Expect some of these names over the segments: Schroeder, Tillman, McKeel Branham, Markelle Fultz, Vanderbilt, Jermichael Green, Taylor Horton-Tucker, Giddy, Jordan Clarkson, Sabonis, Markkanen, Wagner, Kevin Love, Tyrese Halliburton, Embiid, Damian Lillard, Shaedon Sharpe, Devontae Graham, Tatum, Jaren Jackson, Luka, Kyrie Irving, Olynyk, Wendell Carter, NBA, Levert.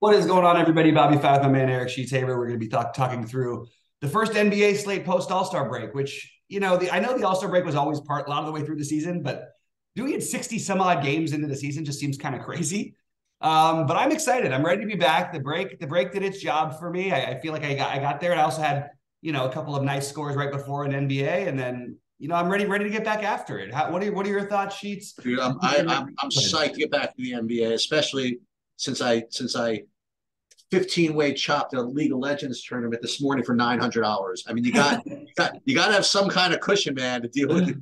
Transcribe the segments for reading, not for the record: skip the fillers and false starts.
What is going on, everybody? Bobby Fife, my man Eric Sheets-Haber. We're going to be talking through the first NBA slate post All-Star break, which, you know, I know the All-Star break was always part a lot of the way through the season, but doing it 60 some odd games into the season just seems kind of crazy. But I'm excited. I'm ready to be back. The break did its job for me. I feel like I got there, and I also had, you know, a couple of nice scores right before an NBA, and then, you know, I'm ready to get back after it. What are your thoughts, Sheets? Dude, I'm psyched to get back to the NBA, especially since I 15-way chopped a League of Legends tournament this morning for $900. I mean, you got to have some kind of cushion, man, to deal with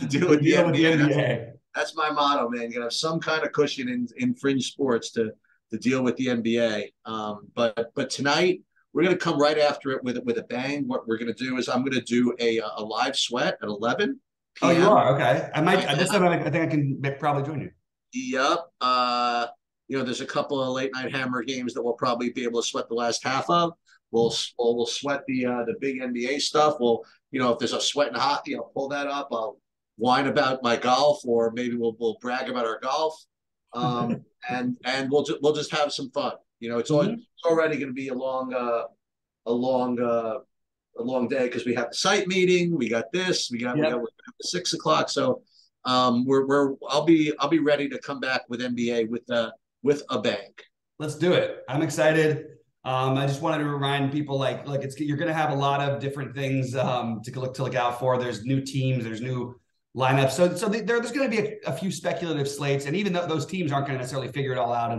the NBA. That's my motto, man. You got to have some kind of cushion in fringe sports to deal with the NBA. But tonight we're going to come right after it with a bang. What we're going to do is I'm going to do a live sweat at 11 p.m. Oh, you are? Okay. I think I can probably join you. Yep. You know, there's a couple of late-night hammer games that we'll probably be able to sweat the last half of. We'll sweat the big NBA stuff. We'll, you know, if there's a sweat in hockey, I'll pull that up. I'll whine about my golf, or maybe we'll brag about our golf, and we'll just have some fun. You know, it's already going to be a long day because we have the site meeting. We got this. We got we're gonna have the 6 o'clock. So I'll be ready to come back with NBA with a bang. Let's do it. I'm excited. I just wanted to remind people, like you're going to have a lot of different things to look out for. There's new teams, there's new lineups. So there's going to be a few speculative slates, and even though those teams aren't going to necessarily figure it all out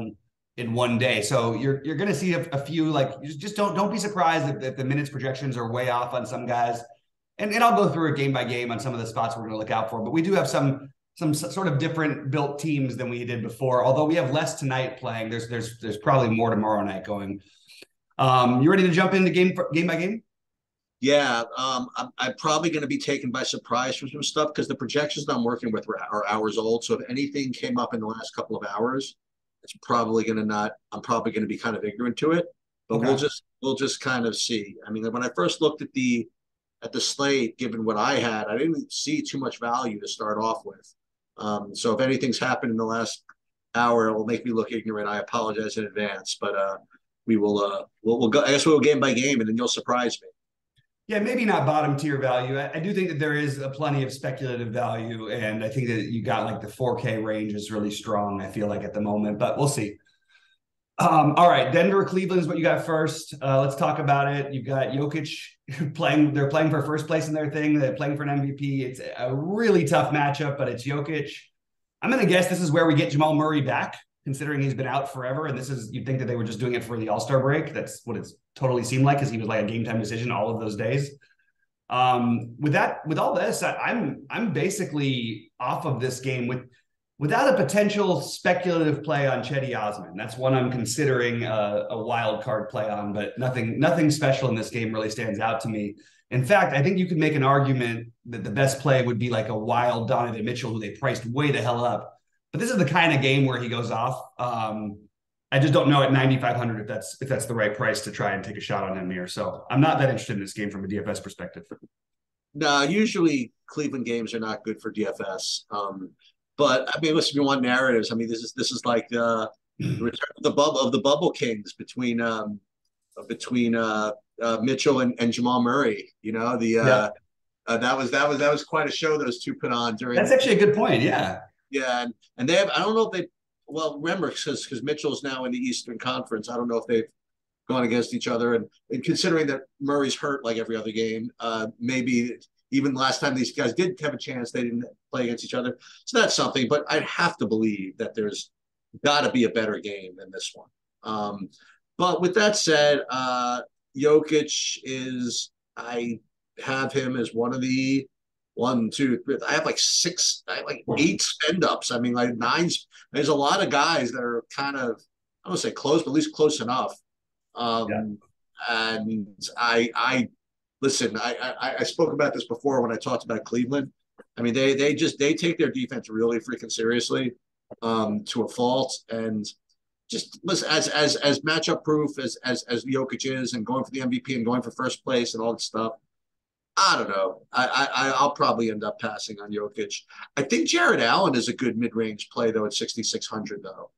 in one day. So you're going to see a few, like, just don't be surprised if the minutes projections are way off on some guys. And I'll go through it game by game on some of the spots we're going to look out for, but we do have some sort of different built teams than we did before. Although we have less tonight playing, there's probably more tomorrow night going. You ready to jump into game by game? Yeah, I'm probably going to be taken by surprise from some stuff because the projections that I'm working with are hours old. So if anything came up in the last couple of hours, it's probably going to not. I'm probably going to be kind of ignorant to it. But okay, we'll just kind of see. I mean, when I first looked at the slate, given what I had, I didn't see too much value to start off with. So if anything's happened in the last hour, it will make me look ignorant. I apologize in advance, but we will. We'll go. I guess we'll go game by game, and then you'll surprise me. Yeah, maybe not bottom tier value. I do think that there is plenty of speculative value, and I think that you got like the 4K range is really strong, I feel like, at the moment, but we'll see. All right, Denver, Cleveland is what you got first. Let's talk about it. You've got Jokic playing. They're playing for first place in their thing. They're playing for an MVP. It's a really tough matchup, but it's Jokic. I'm going to guess this is where we get Jamal Murray back, considering he's been out forever. And this is, you'd think that they were just doing it for the All-Star break. That's what it's totally seemed like, because he was like a game-time decision all of those days. With all this, I'm basically off of this game without a potential speculative play on Cedi Osman. That's one I'm considering a wild card play on, but nothing special in this game really stands out to me. In fact, I think you could make an argument that the best play would be like a wild Donovan Mitchell, who they priced way the hell up. But this is the kind of game where he goes off. I just don't know at 9,500 if that's the right price to try and take a shot on him here. So I'm not that interested in this game from a DFS perspective. No, usually Cleveland games are not good for DFS. But I mean, listen, we want narratives. I mean, this is like the return of the bubble kings between Mitchell and Jamal Murray. You know, that was quite a show those two put on during. That's actually a good point. Yeah, yeah, and they have. I don't know if they. Well, remember, because Mitchell's now in the Eastern Conference. I don't know if they've gone against each other. And considering that Murray's hurt like every other game, maybe. Even last time these guys did have a chance, they didn't play against each other. So that's something, but I'd have to believe that there's got to be a better game than this one. But with that said, Jokic is, I have him as one of the eight spend-ups. I mean, like nine. There's a lot of guys that are kind of, I don't say close, but at least close enough. And I listen, I spoke about this before when I talked about Cleveland. I mean, they take their defense really freaking seriously, to a fault, and just listen, as matchup proof as Jokic is, and going for the MVP and going for first place and all that stuff. I don't know. I'll probably end up passing on Jokic. I think Jared Allen is a good mid range play though at 6,600 though.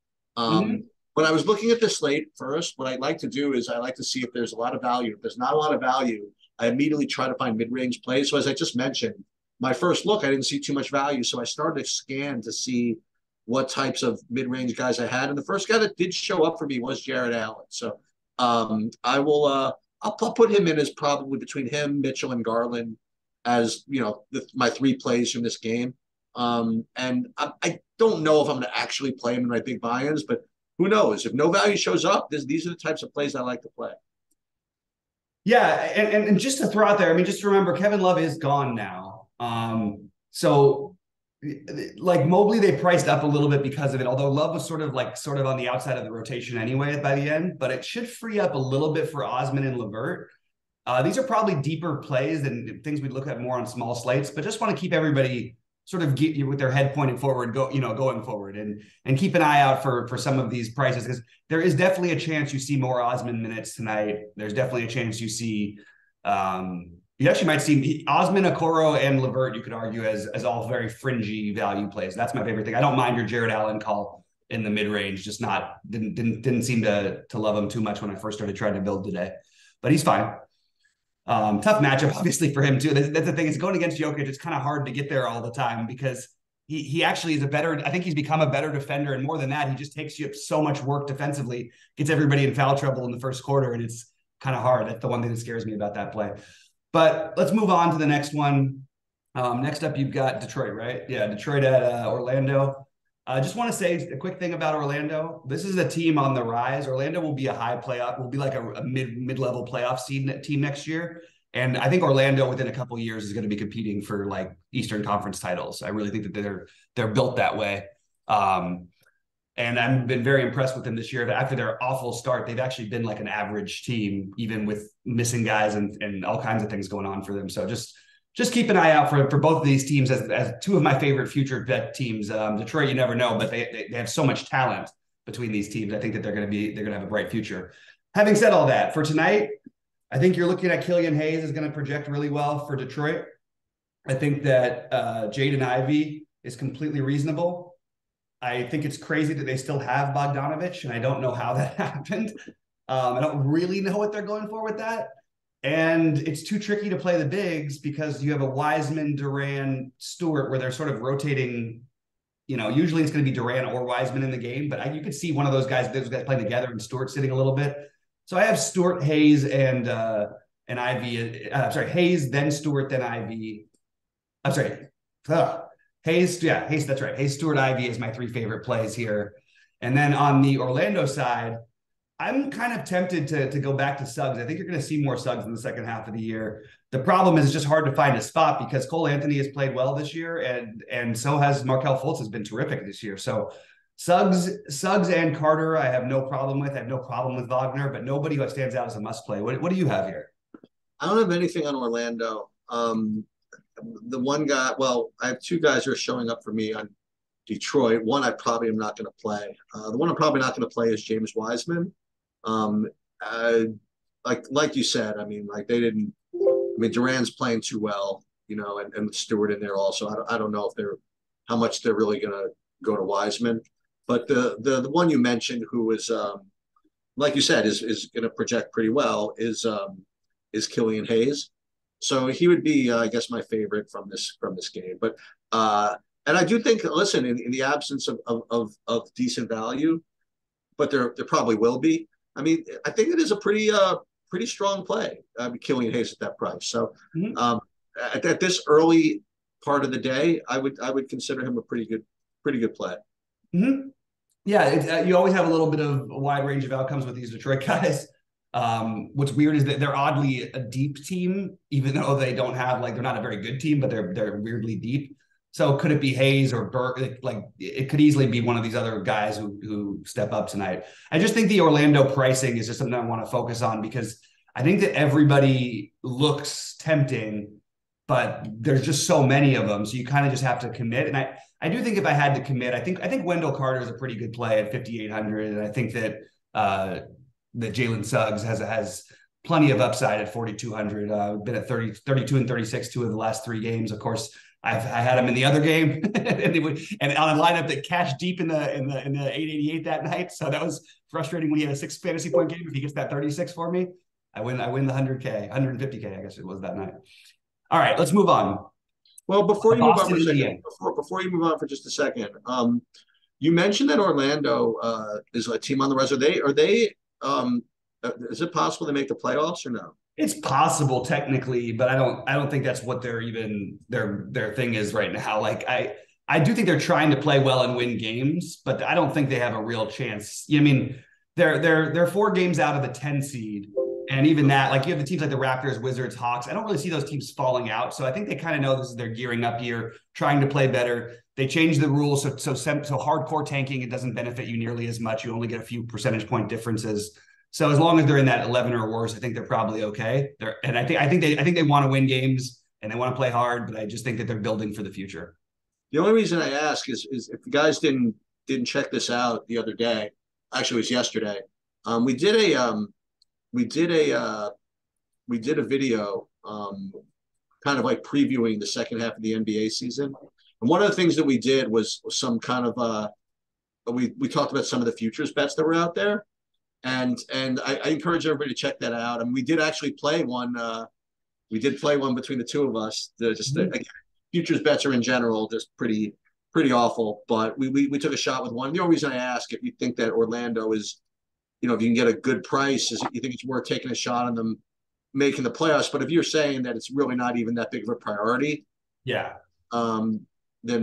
When I was looking at the slate first, what I like to do is I like to see if there's a lot of value. If there's not a lot of value, I immediately try to find mid-range plays. So as I just mentioned, my first look, I didn't see too much value. So I started to scan to see what types of mid-range guys I had. And the first guy that did show up for me was Jared Allen. So I'll put him in as probably between him, Mitchell, and Garland as, you know, my three plays from this game. And I don't know if I'm going to actually play him in my big buy-ins, but who knows? If no value shows up, these are the types of plays I like to play. Yeah, and just to throw out there, I mean, just remember, Kevin Love is gone now. So, like, Mobley, they priced up a little bit because of it, although Love was sort of on the outside of the rotation anyway by the end, but it should free up a little bit for Osman and Levert. These are probably deeper plays than things we'd look at more on small slates, but just want to keep everybody sort of get you with their head pointed forward, going forward, and keep an eye out for some of these prices, because there is definitely a chance you see more Osman minutes tonight. There's definitely a chance you see, you actually might see Osman, Okoro, and Levert, you could argue as all very fringy value plays. That's my favorite thing. I don't mind your Jared Allen call in the mid range, just not, didn't seem to love him too much when I first started trying to build today, but he's fine. Tough matchup, obviously, for him, too. That's the thing. Is going against Jokic, it's kind of hard to get there all the time, because he actually is I think he's become a better defender. And more than that, he just takes you up so much work defensively, gets everybody in foul trouble in the first quarter, and it's kind of hard. That's the one thing that scares me about that play. But let's move on to the next one. Next up, you've got Detroit, right? Yeah, Detroit at Orlando. I just want to say a quick thing about Orlando. This is a team on the rise. Orlando will be a high playoff, will be like a mid-level playoff seed team next year. And I think Orlando within a couple of years is going to be competing for like Eastern Conference titles. I really think that they're built that way. And I've been very impressed with them this year. After their awful start, they've actually been like an average team, even with missing guys and all kinds of things going on for them. So just keep an eye out for both of these teams as two of my favorite future bet teams. Detroit, you never know, but they have so much talent between these teams. I think that they're going to have a bright future. Having said all that, for tonight, I think you're looking at Killian Hayes is going to project really well for Detroit. I think that Jaden Ivey is completely reasonable. I think it's crazy that they still have Bogdanovich, and I don't know how that happened. I don't really know what they're going for with that. And it's too tricky to play the bigs because you have a Wiseman, Durant, Stewart, where they're sort of rotating. You know, usually it's going to be Durant or Wiseman in the game, but you could see one of those guys playing together and Stewart sitting a little bit. So I have Stewart, Hayes, and Ivy. I'm sorry, Hayes, then Stewart, then Ivy. I'm sorry, Hayes. Yeah, Hayes. That's right. Hayes, Stewart, Ivy is my three favorite plays here. And then on the Orlando side, I'm kind of tempted to go back to Suggs. I think you're going to see more Suggs in the second half of the year. The problem is it's just hard to find a spot because Cole Anthony has played well this year, and so has Markelle Fultz, has been terrific this year. So Suggs and Carter, I have no problem with. I have no problem with Wagner, but nobody who stands out as a must play. What do you have here? I don't have anything on Orlando. The one guy, well, I have two guys who are showing up for me on Detroit. One I probably am not going to play. The one I'm probably not going to play is James Wiseman. Like you said, I mean, like Durant's playing too well, you know, and Stewart in there also. I don't know if how much they're really going to go to Wiseman, but the one you mentioned who is, like you said, is going to project pretty well is Killian Hayes. So he would be, I guess, my favorite from this game, but, and I do think, listen, in the absence of decent value, but there probably will be. I mean, I think it is a pretty strong play, Killian Hayes at that price. So mm-hmm. At this early part of the day, I would consider him a pretty good play. Mm-hmm. Yeah, you always have a little bit of a wide range of outcomes with these Detroit guys. What's weird is that they're oddly a deep team, even though they don't have they're not a very good team, but they're weirdly deep. So could it be Hayes or Burke? Like, it could easily be one of these other guys who step up tonight. I just think the Orlando pricing is just something I want to focus on because I think that everybody looks tempting, but there's just so many of them. So you kind of just have to commit. And I do think if I had to commit, I think Wendell Carter is a pretty good play at 5,800. And I think that that Jalen Suggs has plenty of upside at 4,200. Been at 32 and 36 two of the last three games, of course. I had him in the other game and on a lineup that cashed deep in the 888 that night. So that was frustrating when he had a 6 fantasy point game. If he gets that 36 for me, I win the 100K, 150K, I guess it was that night. All right, let's move on. Well, before you move on for a second, before you move on for just a second, you mentioned that Orlando is a team on the rise. Are they is it possible they make the playoffs or no? It's possible technically, but I don't think that's what they're even their thing is right now. Like I do think they're trying to play well and win games, but I don't think they have a real chance. I mean, they're 4 games out of the 10 seed. And even that, like you have the teams like the Raptors, Wizards, Hawks. I don't really see those teams falling out. So I think they kind of know this is their gearing up year, trying to play better. They changed the rules. So hardcore tanking, it doesn't benefit you nearly as much. You only get a few percentage point differences. So as long as they're in that 11 or worse, I think they're probably okay. I think they want to win games and they want to play hard, but I just think that they're building for the future. The only reason I ask is if you guys didn't check this out the other day, actually it was yesterday. We did a video kind of like previewing the second half of the NBA season. And one of the things that we did was some kind of we talked about some of the futures bets that were out there. And I encourage everybody to check that out. And we did actually play one. We did play one between the two of us. Again, futures bets are in general just pretty awful. But we took a shot with one. The only reason I ask if you think that Orlando is, you know, if you can get a good price, is you think it's worth taking a shot on them making the playoffs. But if you're saying that it's really not even that big of a priority, yeah, then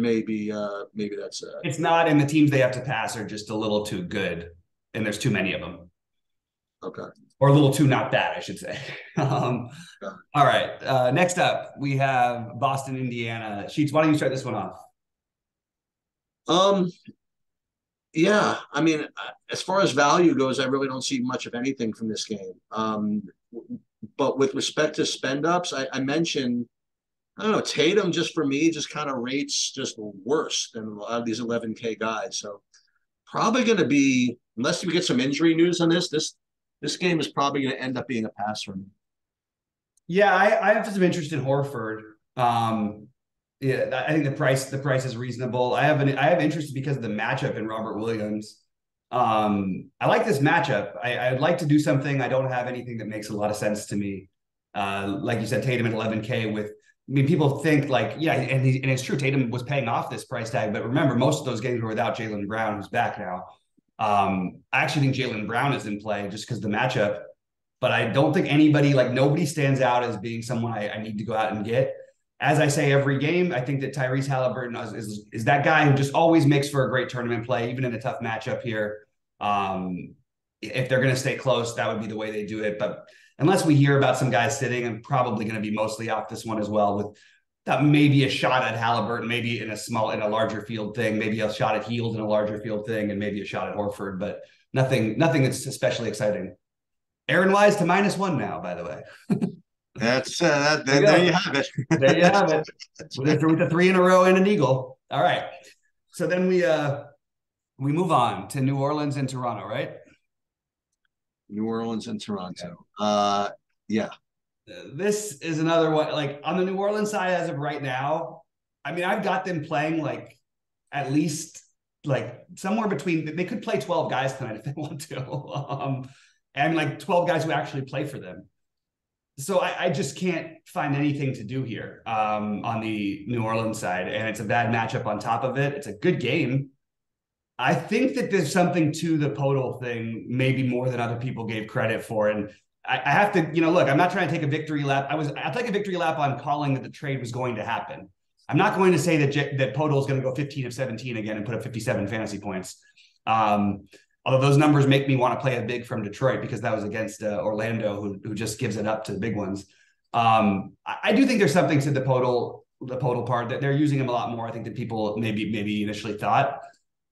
maybe that's it's not. And the teams they have to pass are just a little too good. And there's too many of them. Okay. Or a little too not bad, I should say. Okay. All right. Next up, we have Boston, Indiana. Sheets, why don't you start this one off? Yeah. I mean, as far as value goes, I really don't see much of anything from this game. But with respect to spend-ups, I mentioned, I don't know, Tatum just for me just kind of rates just worse than a lot of these 11K guys. So probably going to be, unless we get some injury news on this game is probably going to end up being a pass for me. Yeah, I have some interest in Horford. Yeah, I think the price is reasonable. I have interest because of the matchup in Robert Williams. I like this matchup. I'd like to do something. I don't have anything that makes a lot of sense to me. Like you said, Tatum at 11K with. I mean, people think like, yeah, and it's true. Tatum was paying off this price tag, but remember, most of those games were without Jaylen Brown, who's back now. I actually think Jaylen Brown is in play just because the matchup, but I don't think nobody stands out as being someone I need to go out and get. As I say every game, I think that Tyrese Halliburton is that guy who just always makes for a great tournament play, even in a tough matchup here. If they're going to stay close, that would be the way they do it. But unless we hear about some guys sitting, I'm probably going to be mostly off this one as well, with that maybe a shot at Halliburton, maybe in a larger field thing, maybe a shot at Heald in a larger field thing, and maybe a shot at Horford, but nothing that's especially exciting. Aaron Wise to -1 now, by the way. That's there you have it. There you have it. With the 3 in a row and an eagle. All right. So then we move on to New Orleans and Toronto, right? New Orleans and Toronto. Okay. Yeah. This is another one. Like on the New Orleans side as of right now, I mean, I've got them playing like at least like somewhere between, they could play 12 guys tonight if they want to. And like 12 guys who actually play for them. So I just can't find anything to do here on the New Orleans side. And it's a bad matchup on top of it. It's a good game. I think that there's something to the Podol thing, maybe more than other people gave credit for. And I have to, look, I'm not trying to take a victory lap. I took a victory lap on calling that the trade was going to happen. I'm not going to say that Podol is going to go 15 of 17 again and put up 57 fantasy points. Although those numbers make me want to play a big from Detroit because that was against Orlando, who just gives it up to the big ones. I do think there's something to the Podol part, that they're using him a lot more, I think, than people maybe initially thought.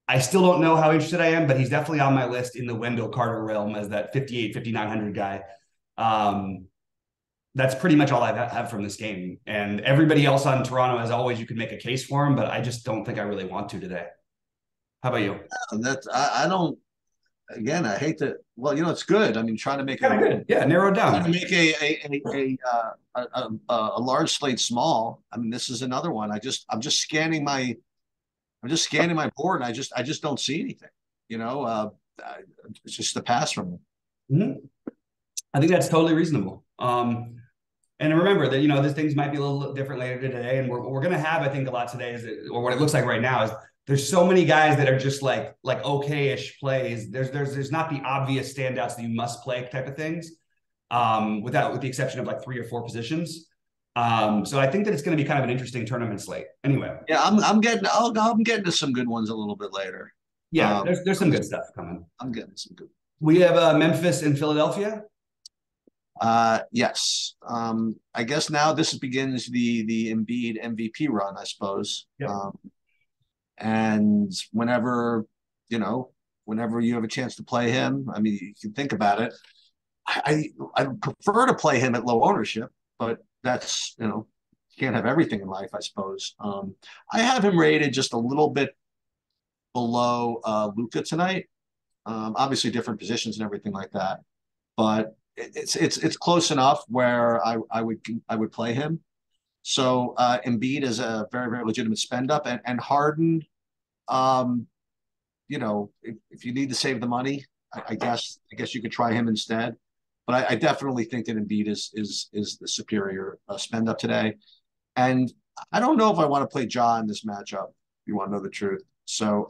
I still don't know how interested I am, but he's definitely on my list in the Wendell Carter realm as that 5,900 guy. That's pretty much all I have from this game. And everybody else on Toronto, as always, you can make a case for him, but I just don't think I really want to today. How about you? It's good. I mean, trying to make narrow it down. Trying to make a large slate small. I mean, this is another one. I'm just scanning my board, and I just don't see anything. it's just a pass from him. Mm-hmm. I think that's totally reasonable. And remember that, you know, these things might be a little different later today. And we're going to have, I think, a lot today is that, or what it looks like right now is there's so many guys that are just like okay-ish plays. There's not the obvious standouts that you must play type of things, with the exception of like three or four positions. So I think that it's going to be kind of an interesting tournament slate anyway. Yeah. I'm getting to some good ones a little bit later. Yeah. There's some good stuff coming. I'm getting some good. We have Memphis and Philadelphia. Yes. I guess now this begins the Embiid MVP run, I suppose. Yep. And whenever you have a chance to play him, I mean, you can think about it. I prefer to play him at low ownership, but that's, you can't have everything in life, I suppose. I have him rated just a little bit below Luka tonight. Obviously different positions and everything like that, but it's close enough where I would play him. So Embiid is a very, very legitimate spend up, and Harden, if you need to save the money, I guess you could try him instead. But I definitely think that Embiid is the superior spend up today. And I don't know if I want to play Ja in this matchup, if you want to know the truth. So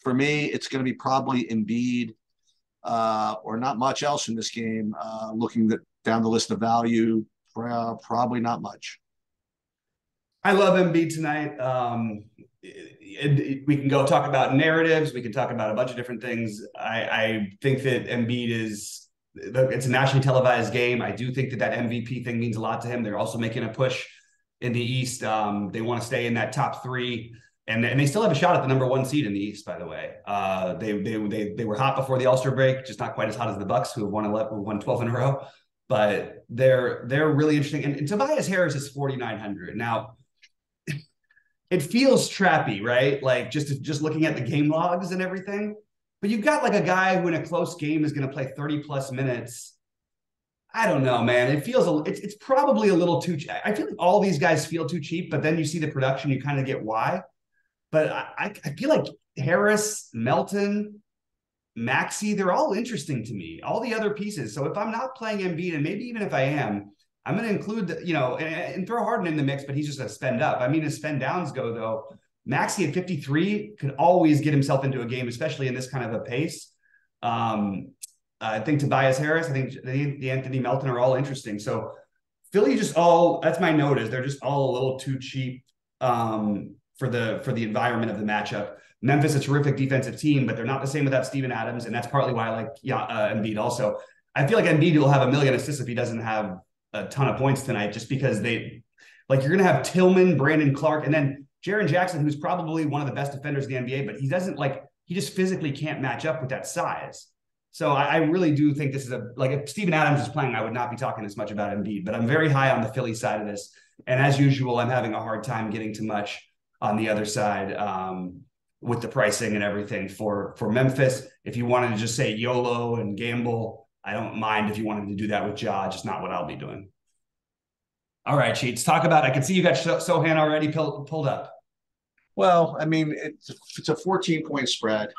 for me, it's going to be probably Embiid, or not much else in this game. Looking down the list of value, probably not much. I love Embiid tonight. We can go talk about narratives. We can talk about a bunch of different things. I think that Embiid it's a nationally televised game. I do think that MVP thing means a lot to him. They're also making a push in the East. They want to stay in that top three. And they still have a shot at the number one seed in the East, by the way. They were hot before the All-Star break, just not quite as hot as the Bucks, who have won 12 in a row. But they're really interesting. And Tobias Harris is 4,900. Now, it feels trappy, right? Like just looking at the game logs and everything. But you've got like a guy who in a close game is going to play 30-plus minutes. I don't know, man. It's probably a little too cheap. I feel like all these guys feel too cheap, but then you see the production, you kind of get why. But I feel like Harris, Melton, Maxey, they're all interesting to me, all the other pieces. So if I'm not playing Embiid, and maybe even if I am, I'm going to include, and throw Harden in the mix, but he's just a spend up. I mean, as spend downs go, though, Maxey at 53 could always get himself into a game, especially in this kind of a pace. I think Tobias Harris, I think the Anthony Melton are all interesting. So Philly that's my note, is they're just all a little too cheap. For the environment of the matchup. Memphis, a terrific defensive team, but they're not the same without Steven Adams, and that's partly why I like Embiid also. I feel like Embiid will have 1 million assists if he doesn't have a ton of points tonight, just because you're going to have Tillman, Brandon Clark, and then Jaren Jackson, who's probably one of the best defenders in the NBA, but he just physically can't match up with that size. So I really do think this is if Steven Adams is playing, I would not be talking as much about Embiid, but I'm very high on the Philly side of this. And as usual, I'm having a hard time getting to much on the other side, with the pricing and everything for Memphis. If you wanted to just say YOLO and gamble, I don't mind if you wanted to do that with Ja, just not what I'll be doing. All right, Sheets, talk about, I can see you got Sochan already pulled up. Well, I mean, it's a 14-point spread.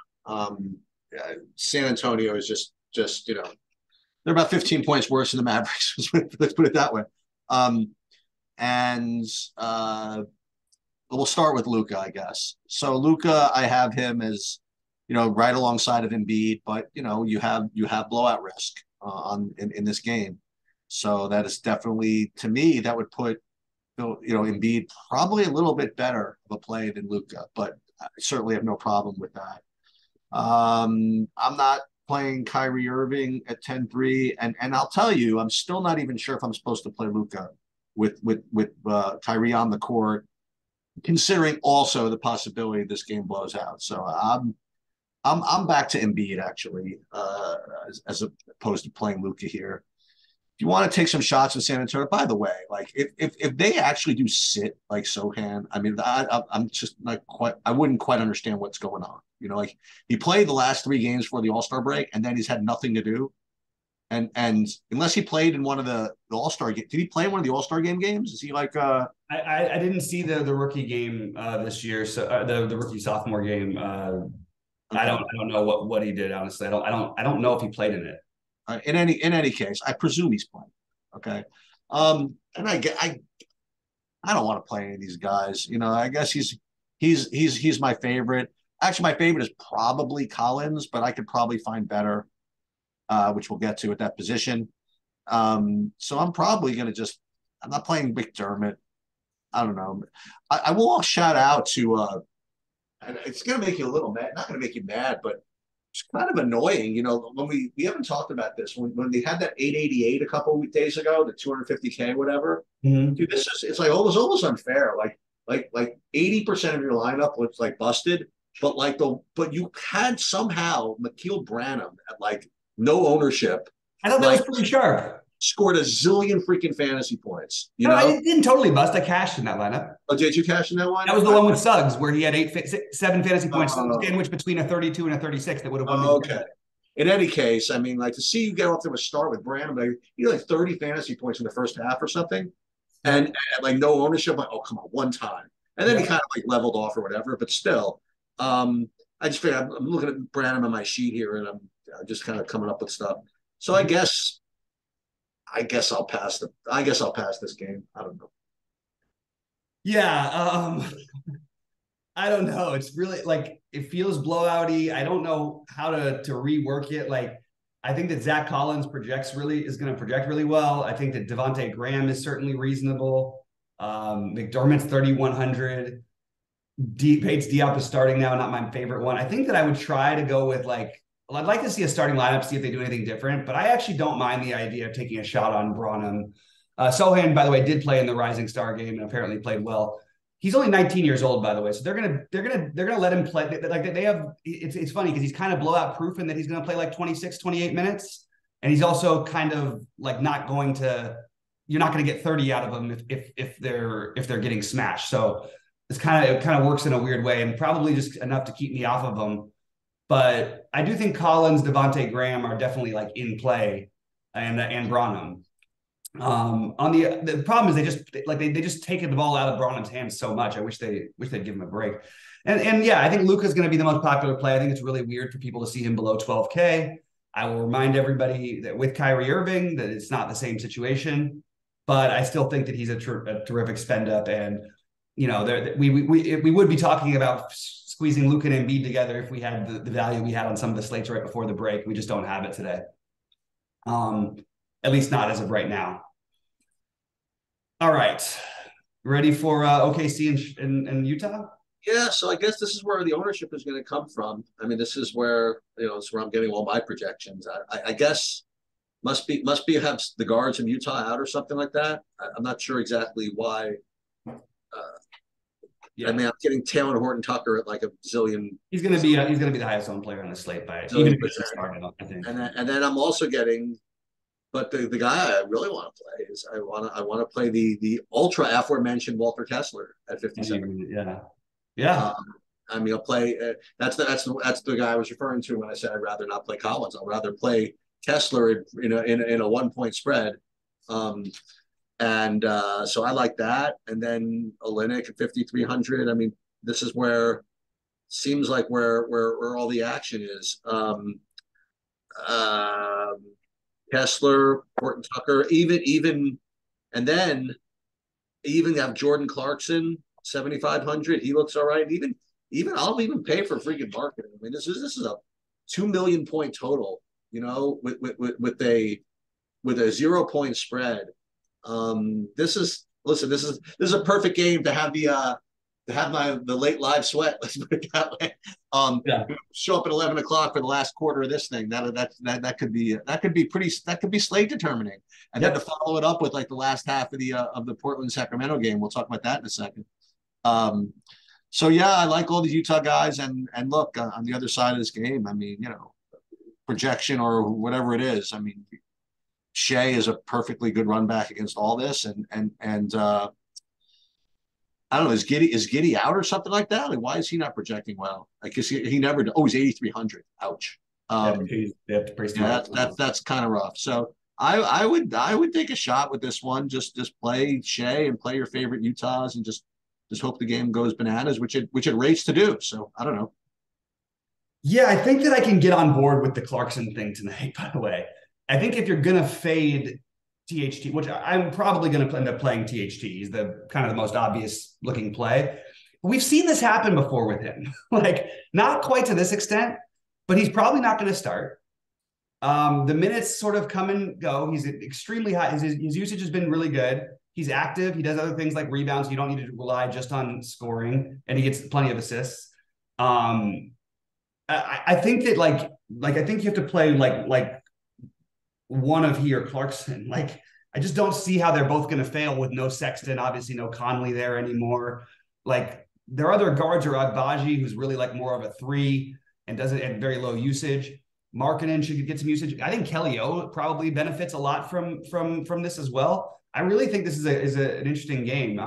San Antonio is just they're about 15 points worse than the Mavericks. Let's put it that way. We'll start with Luka, I guess. So Luka, I have him as, right alongside of Embiid, but you have blowout risk in this game. So that is definitely, to me, that would put Embiid probably a little bit better of a play than Luka, but I certainly have no problem with that. I'm not playing Kyrie Irving at 10-3, and I'll tell you, I'm still not even sure if I'm supposed to play Luka with Kyrie on the court, considering also the possibility this game blows out. So I'm back to Embiid, actually, as opposed to playing Luka here. If you want to take some shots in San Antonio, by the way, if they actually do sit like Sochan, I mean, I'm just not quite, I wouldn't quite understand what's going on. He played the last three games for the All-Star break, and then he's had nothing to do. And unless he played in one of the All-Star game, did he play in one of the All-Star game games? Is he like? I didn't see the rookie game this year, so the rookie sophomore game. I don't know what he did, honestly. I don't know if he played in it. In any case, I presume he's playing. Okay. And I don't want to play any of these guys. You know, I guess he's my favorite. Actually, my favorite is probably Collins, but I could probably find better, which we'll get to at that position. So I'm probably going to I'm not playing McDermott. I don't know. I will shout out to, and it's going to make you a little mad, not going to make you mad, but it's kind of annoying. You know, when we haven't talked about this, when they had that 888 a couple of days ago, the 250K, whatever, mm-hmm. Dude, it's like, oh, it was almost unfair. Like 80% of your lineup was like busted, but but you had somehow Mikael Branham at like no ownership. I thought that was pretty sharp. Scored a zillion freaking fantasy points. You know? I didn't totally bust. I cashed in that lineup. Oh, did you cash in that one? That was the one with Suggs where he had seven fantasy points, sandwiched between a 32 and a 36 that would have won. Oh, okay. In any case, I mean, like to see you get off to a start with Branham, like, you know, like 30 fantasy points in the first half or something, and like no ownership, like, oh, come on, one time. And then he kind of like leveled off or whatever, but still, I just figured I'm looking at Branham on my sheet here and I'm just kind of coming up with stuff. So I guess. I'll pass this game. I don't know. Yeah, I don't know. It's really like it feels blowouty. I don't know how to rework it. Like I think that Zach Collins is going to project really well. I think that Devontae Graham is certainly reasonable. McDermott's 3,100. Pate's Diop is starting now, not my favorite one. I think that I would try to go with I'd like to see a starting lineup, see if they do anything different, but I actually don't mind the idea of taking a shot on Branham. Sochan, by the way, did play in the Rising Star game and apparently played well. He's only 19 years old, by the way, so they're gonna let him play. It's funny because he's kind of blowout proof in that he's gonna play like 26, 28 minutes, and he's also kind of like you're not gonna get 30 out of them if they're getting smashed. So it's kind of works in a weird way and probably just enough to keep me off of them. But I do think Collins, Devontae Graham are definitely like in play, and Branham. On the problem is they just take the ball out of Branham's hands so much. I wish they'd give him a break. And yeah, I think Luka's going to be the most popular play. I think it's really weird for people to see him below 12K. I will remind everybody that with Kyrie Irving that it's not the same situation, but I still think that he's a terrific spend up. And you know, we would be talking about squeezing Luka and Embiid together if we had the value we had on some of the slates right before the break. We just don't have it today. At least not as of right now. All right. Ready for OKC and Utah? Yeah, so I guess this is where the ownership is going to come from. I mean, this is where, you know, it's where I'm getting all my projections. I guess must be have the guards in Utah out or something like that. I'm not sure exactly why. Yeah. I mean, I'm getting Taylor Horton-Tucker at like a zillion. He's gonna be the highest owned player on the slate by even if it's started, I think. And then I'm also getting, but the guy I really want to play is I want to play the ultra aforementioned Walter Kessler at 57. Yeah. I mean, I'll play. That's the guy I was referring to when I said I'd rather not play Collins. I'll rather play Kessler in a 1-point spread. So I like that. And then Olynyk at 5,300. I mean, this is where seems like where all the action is. Kessler, Horton-Tucker, and then have Jordan Clarkson, 7,500. He looks all right. Even I'll even pay for freaking marketing. I mean, this is a 2 million point total, you know, with a 0-point spread. This is a perfect game to have the late live sweat. Let's put it that way. Show up at 11 o'clock for the last quarter of this thing. That could be slate determining. And then to follow it up with like the last half of the Portland Sacramento game. We'll talk about that in a second. So yeah, I like all the Utah guys and look on the other side of this game. I mean, you know, projection or whatever it is. I mean, Shea is a perfectly good run back against all this, and I don't know, is Giddy out or something like that? Like, why is he not projecting well? I guess he never. Oh, he's 8,300. Ouch. That's kind of rough. So I would take a shot with this one. Just play Shea and play your favorite Utahs and just hope the game goes bananas, which it rates to do. So I don't know. Yeah, I think that I can get on board with the Clarkson thing tonight, by the way. I think if you're going to fade THT, which I'm probably going to end up playing THT, he's the kind of the most obvious looking play. We've seen this happen before with him, like not quite to this extent, but he's probably not going to start. The minutes sort of come and go. He's extremely high. His usage has been really good. He's active. He does other things like rebounds. You don't need to rely just on scoring, and he gets plenty of assists. I think that like I think you have to play like one of he or Clarkson. Like I just don't see how they're both going to fail with no Sexton, obviously no Conley there anymore. Like their other guards are Agbaji, who's really like more of a three and doesn't have very low usage. Markkanen should get some usage. I think Kelly O probably benefits a lot from this as well. I really think this is an interesting game.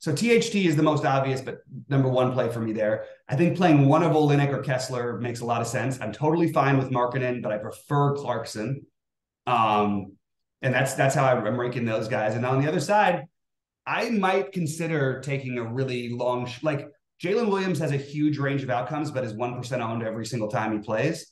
So THT is the most obvious, but number one play for me there. I think playing one of Olynyk or Kessler makes a lot of sense. I'm totally fine with Markkanen, but I prefer Clarkson. And that's how I'm ranking those guys. And on the other side, I might consider taking a really long like Jalen Williams has a huge range of outcomes, but is 1% owned every single time he plays.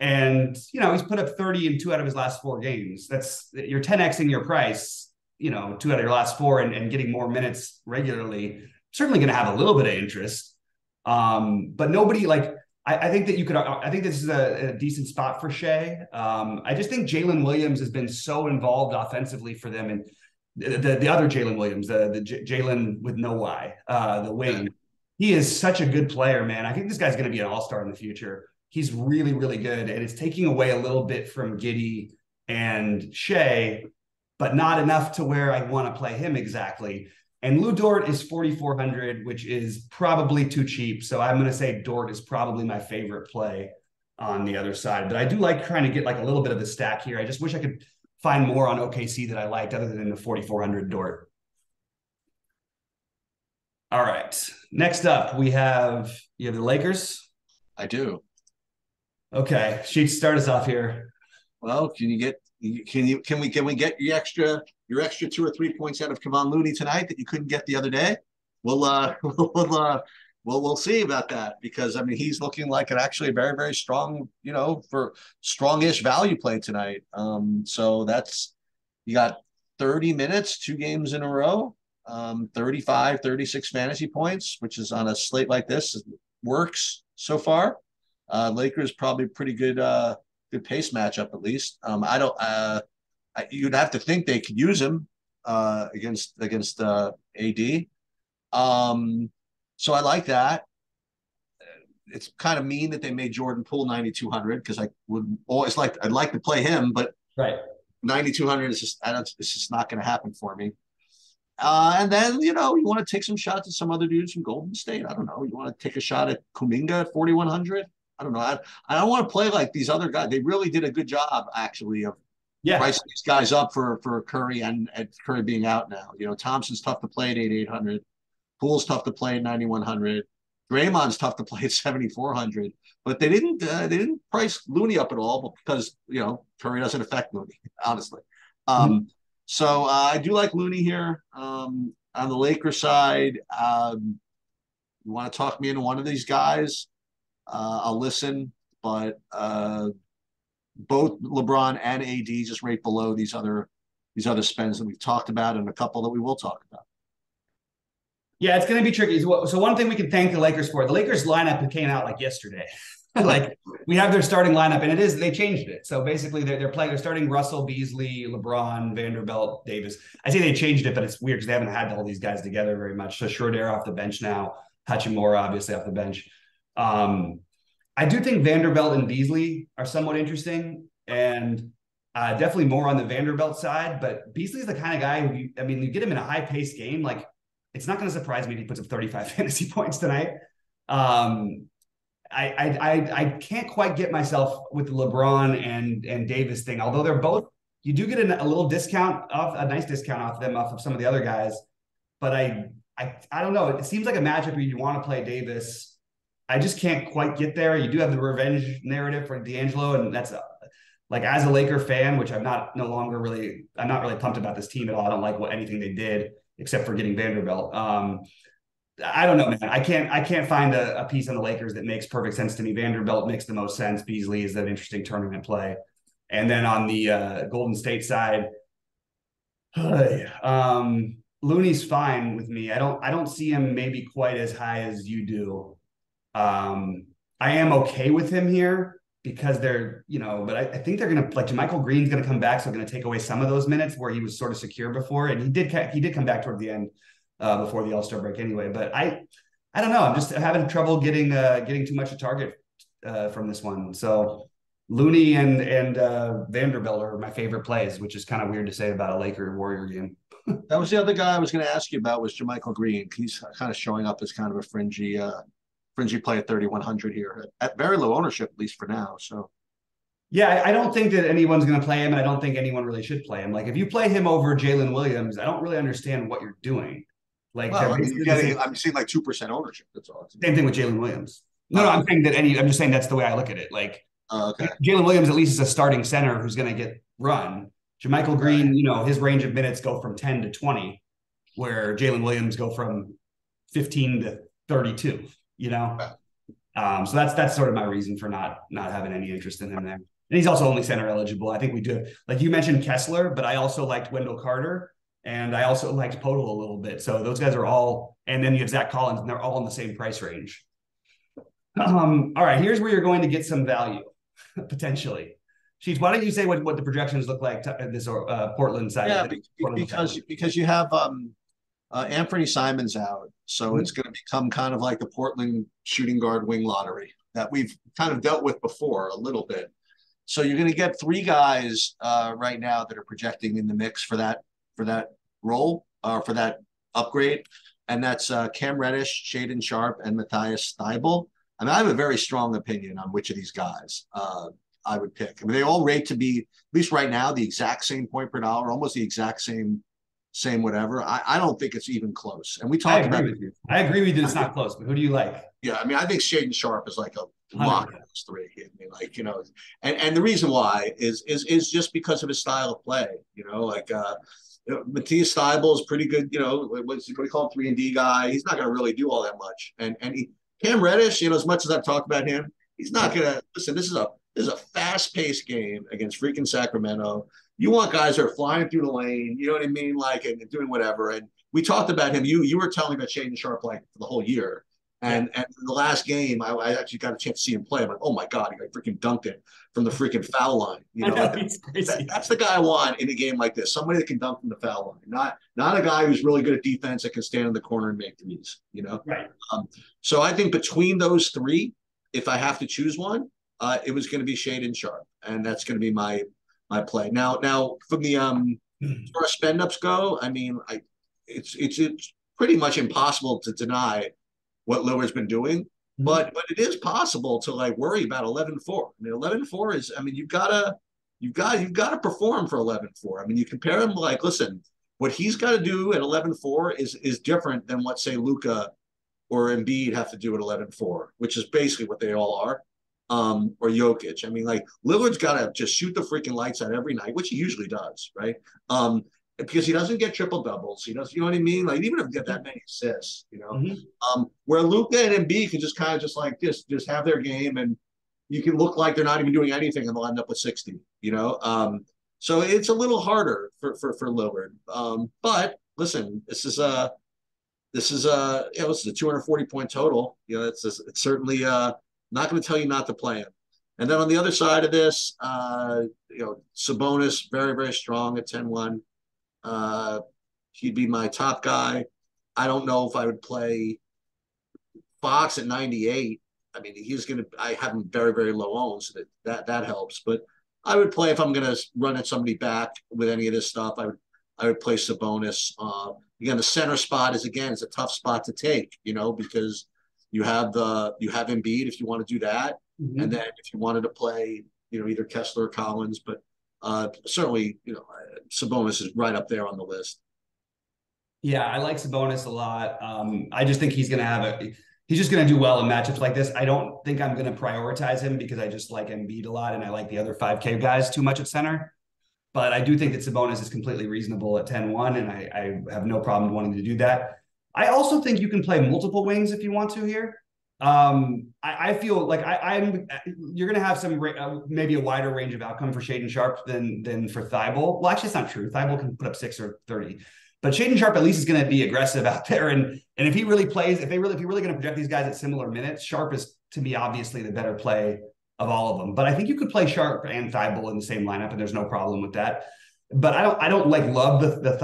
And, you know, he's put up 30 in 2 out of his last 4 games. That's you're 10xing your price, you know, 2 out of your last 4 and getting more minutes regularly. Certainly going to have a little bit of interest. But nobody like I think that you could I think this is a decent spot for Shea. I just think Jalen Williams has been so involved offensively for them. And the other Jalen Williams, the Jalen with no Y, the wing, he is such a good player, man. I think this guy's going to be an all-star in the future. He's really, really good, and it's taking away a little bit from Giddy and Shea, but not enough to where I want to play him exactly. And Lou Dort is 4,400, which is probably too cheap, so I'm going to say Dort is probably my favorite play on the other side. But I do like trying to get like a little bit of a stack here. I just wish I could find more on OKC that I liked other than the 4,400 Dort. All right, next up we have – you have the Lakers? I do. Okay, Sheets, start us off here. Well, can we get your extra 2 or 3 points out of Kavan Looney tonight that you couldn't get the other day? We'll see about that, because I mean he's looking like an actually very, very strong, you know, for strong-ish value play tonight. So that's you got 30 minutes, 2 games in a row, 35, 36 fantasy points, which is on a slate like this works so far. Lakers probably pretty good, good pace matchup at least. You'd have to think they could use him against AD. So I like that. It's kind of mean that they made Jordan pull 9,200 because I would always I'd like to play him, but right 9,200 is just it's just not going to happen for me. And then, you know, you want to take some shots at some other dudes from Golden State. I don't know. You want to take a shot at Kuminga at 4,100? I don't know. I don't want to play like these other guys. They really did a good job, actually, of pricing these guys up for Curry and Curry being out now. You know, Thompson's tough to play at 8,800. Poole's tough to play at 9,100. Draymond's tough to play at 7,400. But they didn't price Looney up at all because, you know, Curry doesn't affect Looney, honestly. Mm-hmm. So I do like Looney here on the Lakers side. You want to talk me into one of these guys? I'll listen, but both LeBron and AD just right below these other spends that we've talked about and a couple that we will talk about. Yeah, it's going to be tricky. So one thing we can thank the Lakers for, the Lakers lineup that came out like yesterday. Like we have their starting lineup, and they changed it. So basically, they're starting Russell, Beasley, LeBron, Vanderbilt, Davis. I say they changed it, but it's weird because they haven't had all these guys together very much. So Schroeder off the bench now, Hachimura obviously off the bench. I do think Vanderbilt and Beasley are somewhat interesting, and definitely more on the Vanderbilt side. But Beasley's the kind of guy who you get him in a high paced game, like it's not going to surprise me if he puts up 35 fantasy points tonight. I can't quite get myself with the LeBron and Davis thing, although they're both, you do get a little discount off, a nice discount off them, off of some of the other guys, but I don't know. It seems like a matchup where you want to play Davis. I just can't quite get there. You do have the revenge narrative for D'Angelo, and that's like as a Laker fan, which I'm not really pumped about this team at all. I don't like anything they did except for getting Vanderbilt. I don't know, man. I can't find a piece on the Lakers that makes perfect sense to me. Vanderbilt makes the most sense. Beasley is an interesting tournament play. And then on the Golden State side, Looney's fine with me. I don't see him maybe quite as high as you do. I am okay with him here because they're, you know, but I think they're going to, like, Jermichael Green's going to come back. So going to take away some of those minutes where he was sort of secure before. And he did come back toward the end before the All-Star break anyway, but I don't know. I'm just having trouble getting too much a target from this one. So Looney and Vanderbilt are my favorite plays, which is kind of weird to say about a Laker Warrior game. That was the other guy I was going to ask you about, was Jermichael Green. He's kind of showing up as kind of a fringy play at 3,100 here at very low ownership, at least for now. So yeah, I don't think that anyone's going to play him, and I don't think anyone really should play him. Like, if you play him over Jalen Williams, I don't really understand what you're doing. Like, well, I'm seeing like 2% ownership. That's all. Same thing with Jalen Williams. No, I'm saying that I'm just saying that's the way I look at it. Like, okay. Jalen Williams at least is a starting center who's going to get run. Jermichael Green, you know, his range of minutes go from 10 to 20, where Jalen Williams go from 15 to 32, you know? Right. So that's sort of my reason for not having any interest in him there. And he's also only center eligible. I think we do. Like, you mentioned Kessler, but I also liked Wendell Carter, and I also liked Podol a little bit. So those guys are all, and then you have Zach Collins, and they're all in the same price range. All right, here's where you're going to get some value, potentially. Sheets, why don't you say what the projections look like to this Portland side? Yeah, because you have Anthony Simons out. So it's going to become kind of like the Portland shooting guard wing lottery that we've kind of dealt with before a little bit. So you're going to get three guys right now that are projecting in the mix for that role, for that upgrade. And that's Cam Reddish, Shaedon Sharpe, and Matisse Thybulle. I mean, I have a very strong opinion on which of these guys I would pick. I mean, they all rate to be, at least right now, the exact same point per dollar, almost the exact same whatever. I don't think it's even close. And we talked about it. I agree with you that it's not close, but who do you like? Yeah, I mean, I think Shaedon Sharpe is like a lock of those three. I mean, like, you know, and the reason why is just because of his style of play. You know, like, Matisse Thybulle is pretty good, you know, what do you call him, 3-and-D guy. He's not going to really do all that much. And Cam Reddish, you know, as much as I've talked about him, he's not going to – listen, this is a fast-paced game against freaking Sacramento. You want guys that are flying through the lane, you know what I mean, like, and doing whatever. And we talked about him. You were telling me about Shaedon Sharpe, like, for the whole year. And in the last game, I actually got a chance to see him play. I'm like, oh, my God, he like freaking dunked it from the freaking foul line. You know, that's the guy I want in a game like this, somebody that can dunk from the foul line, not a guy who's really good at defense that can stand in the corner and make threes, you know? Right. So I think between those three, if I have to choose one, it was going to be Shaedon Sharpe, and that's going to be my play. Now from the as far as spend-ups go, I mean, it's pretty much impossible to deny what Lillard's been doing, but it is possible to like worry about 11-4. I mean, 11-4 is, I mean, you've got to perform for 11-4. I mean, you compare him, like, listen, what he's got to do at 11-4 is different than what, say, Luka or Embiid have to do at 11-4, which is basically what they all are, or Jokic. I mean, like, Lillard's got to just shoot the freaking lights out every night, which he usually does, right? Because he doesn't get triple doubles, he doesn't, you know what I mean? Like, even if you get that many assists, you know, where Luka and Embiid can just kind of just like just have their game, and you can look like they're not even doing anything, and they'll end up with 60. You know, so it's a little harder for Lillard. But listen, this is a 240-point total. You know, it's certainly not going to tell you not to play him. And then on the other side of this, you know, Sabonis, very, very strong at 10-1. He'd be my top guy. I don't know if I would play Fox at 98. I mean, I have him very, very low owned, so that helps. But I would play, if I'm going to run at somebody back with any of this stuff, I would play Sabonis. Again, the center spot is a tough spot to take, you know, because you have Embiid if you want to do that. Mm-hmm. And then if you wanted to play, you know, either Kessler or Collins, but certainly, you know, Sabonis is right up there on the list. Yeah, I like Sabonis a lot. I just think he's just going to do well in matchups like this. I don't think I'm going to prioritize him because I just like Embiid a lot and I like the other 5K guys too much at center. But I do think that Sabonis is completely reasonable at 10-1, and I have no problem wanting to do that. I also think you can play multiple wings if you want to here. I feel like you're going to have some maybe a wider range of outcome for Shaedon Sharpe than for Thibault. Well, actually, it's not true. Thibault can put up 6 or 30, but Shaedon Sharpe at least is going to be aggressive out there. And if he really plays, if you're really going to project these guys at similar minutes, Sharpe is to be obviously the better play of all of them. But I think you could play Sharpe and Thibault in the same lineup, and there's no problem with that. But I don't like love the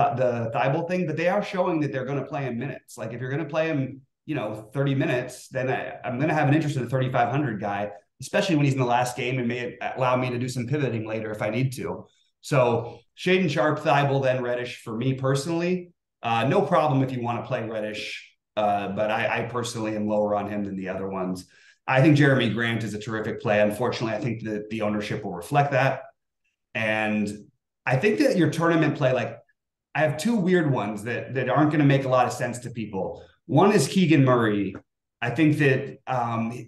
Thibault thing. But they are showing that they're going to play him minutes. Like if you're going to play him, 30 minutes, then I'm going to have an interest in the 3,500 guy, especially when he's in the last game and may allow me to do some pivoting later if I need to. So Shaedon Sharpe, Thibault, then Reddish for me personally. No problem if you want to play Reddish, but I personally am lower on him than the other ones. I think Jeremy Grant is a terrific play. Unfortunately, I think that the ownership will reflect that. And I think that your tournament play, like I have two weird ones that aren't going to make a lot of sense to people. One is Keegan Murray. I think that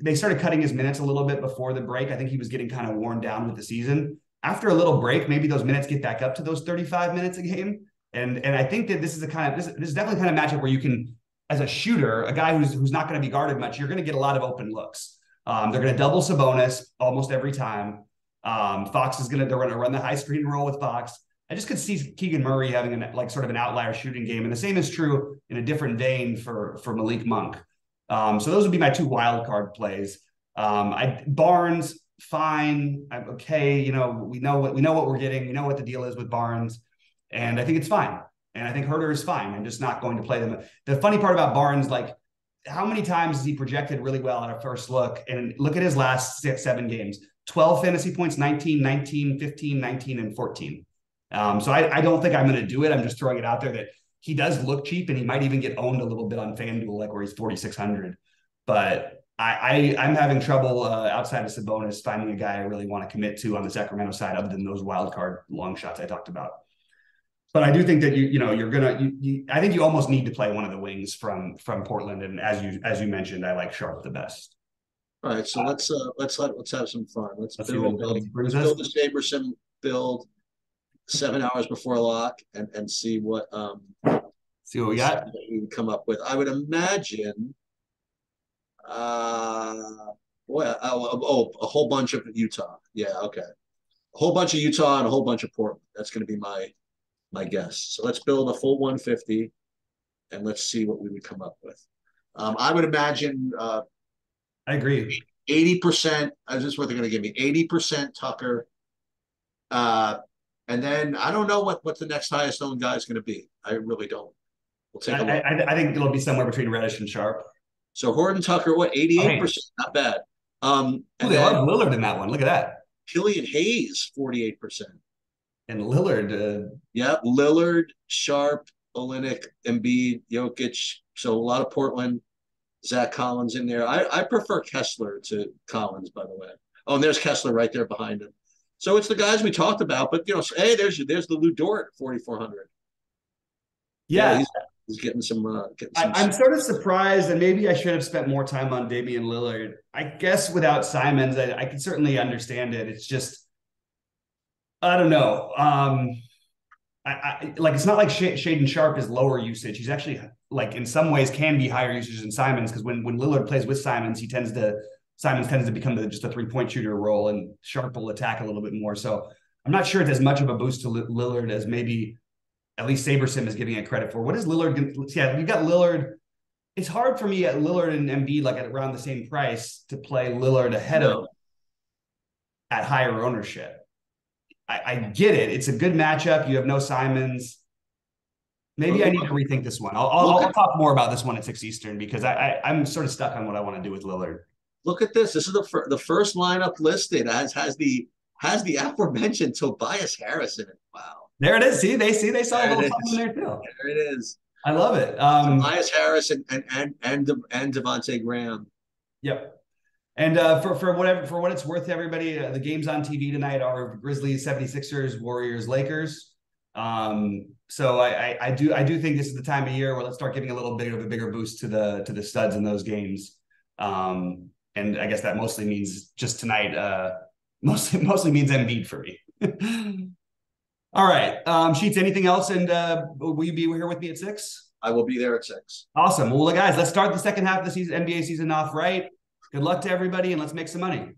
they started cutting his minutes a little bit before the break. I think he was getting kind of worn down with the season. After a little break, maybe those minutes get back up to those 35 minutes a game. And I think that this is this is definitely kind of matchup where you can, as a shooter, a guy who's not going to be guarded much, you're going to get a lot of open looks. They're going to double Sabonis almost every time. They're going to run the high screen roll with Fox. I just could see Keegan Murray having sort of an outlier shooting game. And the same is true in a different vein for Malik Monk. So those would be my two wild card plays. Barnes, fine. I'm okay. We know what we're getting. We know what the deal is with Barnes. And I think it's fine. And I think Herter is fine. I'm just not going to play them. The funny part about Barnes, like how many times is he projected really well at a first look? And look at his last 6-7 games, 12 fantasy points, 19, 19, 15, 19, and 14. So I don't think I'm going to do it. I'm just throwing it out there that he does look cheap and he might even get owned a little bit on FanDuel, like where he's 4,600. But I'm having trouble outside of Sabonis finding a guy I really want to commit to on the Sacramento side other than those wild card long shots I talked about. But I do think that I think you almost need to play one of the wings from Portland. And as you mentioned, I like Sharpe the best. All right, so let's have some fun. Let's build the Saberson build. 7 hours before lock and see what we got. What we can come up with. I would imagine, a whole bunch of Utah. Yeah, okay, a whole bunch of Utah and a whole bunch of Portland. That's going to be my guess. So let's build a full 150, and let's see what we would come up with. I would imagine. I agree. 80%. Is this what they're going to give me? 80% Tucker. And then I don't know what the next highest owned guy is going to be. I really don't. We'll take a look. I think it'll be somewhere between Reddish and Sharpe. So Horton-Tucker, 88%? Okay. Not bad. They love Lillard in that one. Look at that. Killian Hayes, 48%. And Lillard. Lillard, Sharpe, Olynyk, Embiid, Jokic. So a lot of Portland. Zach Collins in there. I prefer Kessler to Collins, by the way. Oh, and there's Kessler right there behind him. So it's the guys we talked about, but there's the Lou Dort at 4,400. Yeah, he's getting some. I'm sort of surprised, and maybe I should have spent more time on Damian Lillard. I guess without Simons, I could certainly understand it. It's just, I don't know. It's not like Shaedon Sharpe is lower usage. He's actually in some ways can be higher usage than Simons because when Lillard plays with Simons, Simons tends to become just a three-point shooter role, and Sharpe will attack a little bit more. So I'm not sure it's as much of a boost to Lillard as maybe at least Saberson is giving it credit for. What is Lillard? Yeah, we've got Lillard. It's hard for me at Lillard and Embiid, at around the same price, to play Lillard ahead of at higher ownership. I get it. It's a good matchup. You have no Simons. Maybe I need to rethink this one. I'll talk more about this one at 6 Eastern because I'm sort of stuck on what I want to do with Lillard. Look at this. This is the first lineup listed has the aforementioned Tobias Harris in it. Wow. There it is. See, they saw a little something there too. There it is. I love it. Tobias Harris and Devontae Graham. Yep. And for what it's worth, everybody, the games on TV tonight are Grizzlies, 76ers, Warriors, Lakers. So I do think this is the time of year where let's start giving a little bit of a bigger boost to the studs in those games. And I guess that mostly means just tonight, mostly means Embiid for me. All right. Sheets, anything else? And will you be here with me at 6? I will be there at 6. Awesome. Well, guys, let's start the second half of the season, NBA season off right. Good luck to everybody, and let's make some money.